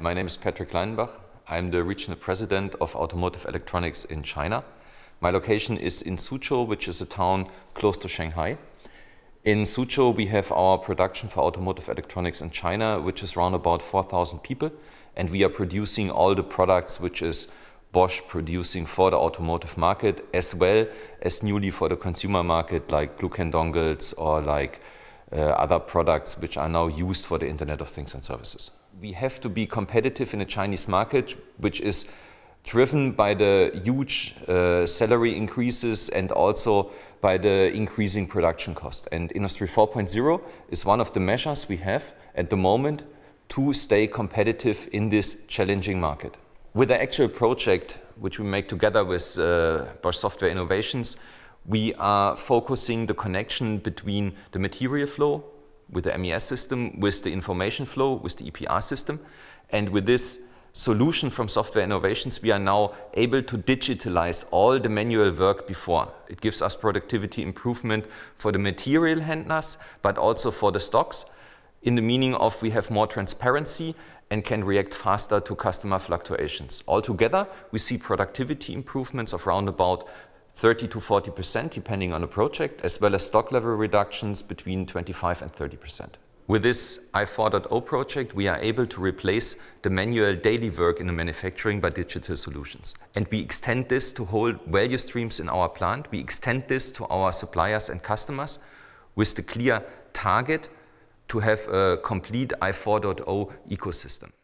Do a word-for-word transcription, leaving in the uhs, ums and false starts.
My name is Patrick Leinenbach. I'm the regional president of Automotive Electronics in China. My location is in Suzhou, which is a town close to Shanghai. In Suzhou, we have our production for automotive electronics in China, which is around about four thousand people. And we are producing all the products which is Bosch producing for the automotive market, as well as newly for the consumer market, like Blue Can dongles or like uh, other products which are now used for the Internet of Things and Services. We have to be competitive in the Chinese market, which is driven by the huge uh, salary increases and also by the increasing production cost. And Industry four point zero is one of the measures we have at the moment to stay competitive in this challenging market. With the actual project which we make together with uh, Bosch Software Innovations, we are focusing the connection between the material flow with the M E S system, with the information flow, with the E P R system. And with this solution from Software Innovations, we are now able to digitalize all the manual work before. It gives us productivity improvement for the material handlers, but also for the stocks, in the meaning of we have more transparency and can react faster to customer fluctuations. Altogether, we see productivity improvements of around about thirty to forty percent, depending on the project, as well as stock level reductions between twenty-five and thirty percent. With this I four point zero project, we are able to replace the manual daily work in the manufacturing by digital solutions. And we extend this to whole value streams in our plant. We extend this to our suppliers and customers with the clear target to have a complete I four point zero ecosystem.